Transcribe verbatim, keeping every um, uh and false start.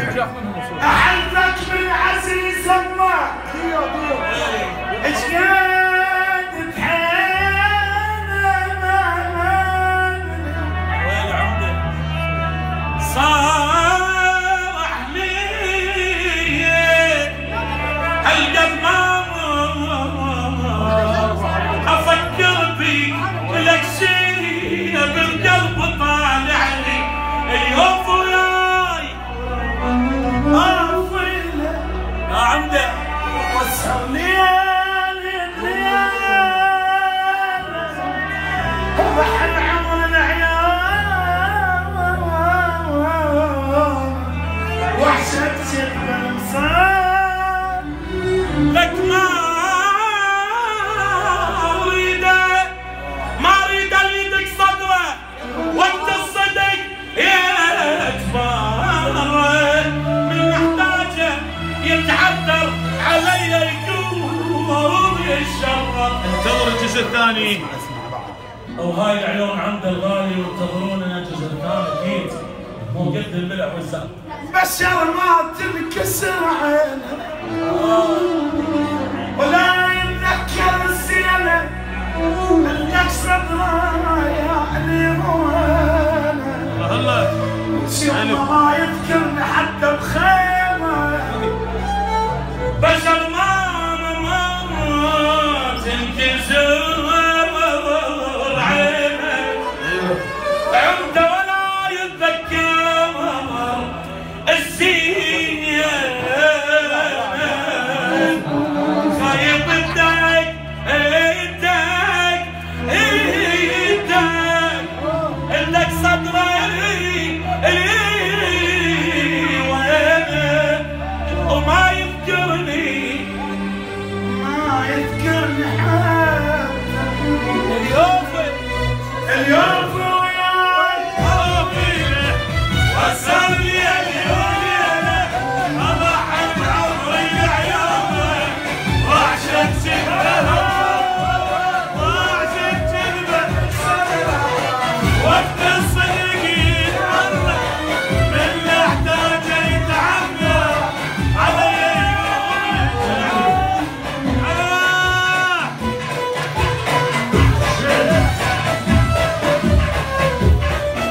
أعرفك من عزيز الله جناد بحالنا صار أحليه هالقد ما أفكر بي لك شي بالقلب طالع لي اليوم الثاني اسمع اسمع بعض او هاي العيون عند الغالي وانتظرونا جزء ثاني اكيد مو قد البلع والزعل بشر ما تنكسر عينها ولا